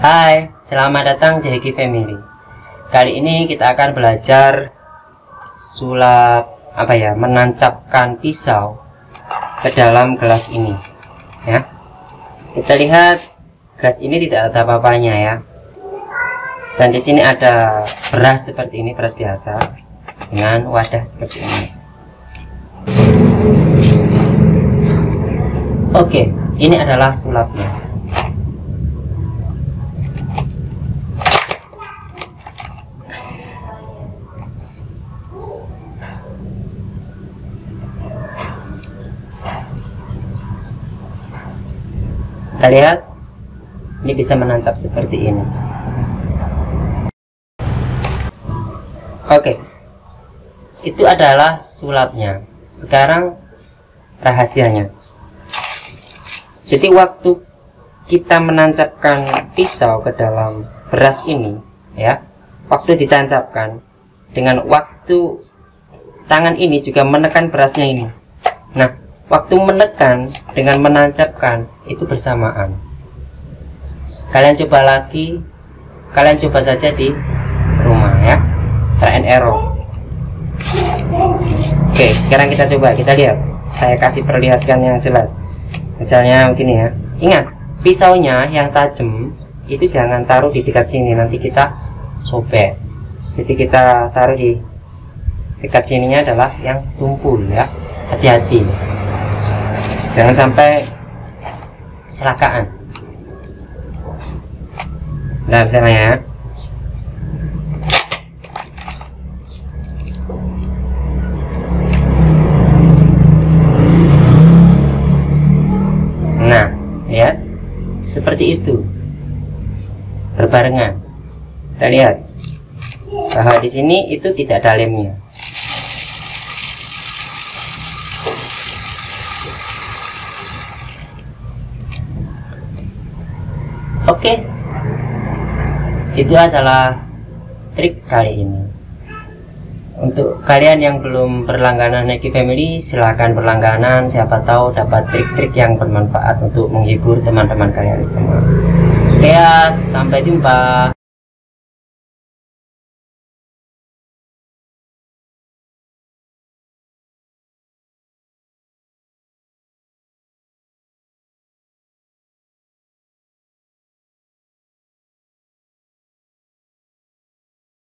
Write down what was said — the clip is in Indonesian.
Hai, selamat datang di HQ Family. Kali ini kita akan belajar sulap menancapkan pisau ke dalam gelas ini, ya. Kita lihat gelas ini tidak ada apa-apanya, ya. Dan di sini ada beras seperti ini, beras biasa dengan wadah seperti ini. Oke, ini adalah sulapnya. Kita lihat, ini bisa menancap seperti ini. Oke, itu adalah sulapnya. Sekarang rahasianya. Jadi waktu kita menancapkan pisau ke dalam beras ini, ya, waktu ditancapkan dengan waktu tangan ini juga menekan berasnya ini. Nah, waktu menekan dengan menancapkan itu bersamaan. Kalian coba saja di rumah, ya. Try and error. Oke, sekarang kita coba, kita lihat. Saya kasih perlihatkan yang jelas. Misalnya begini, ya. Ingat, pisaunya yang tajam itu jangan taruh di dekat sini, nanti kita sobek. Jadi kita taruh di dekat sininya adalah yang tumpul, ya. Hati-hati, jangan sampai kecelakaan. Nah, misalnya, ya. Seperti itu, berbarengan. Kita lihat bahwa di sini itu tidak ada lemnya. Oke, itu adalah trik kali ini. Untuk kalian yang belum berlangganan Nike Family, silahkan berlangganan. Siapa tahu dapat trik-trik yang bermanfaat untuk menghibur teman-teman kalian semua. Oke, sampai jumpa.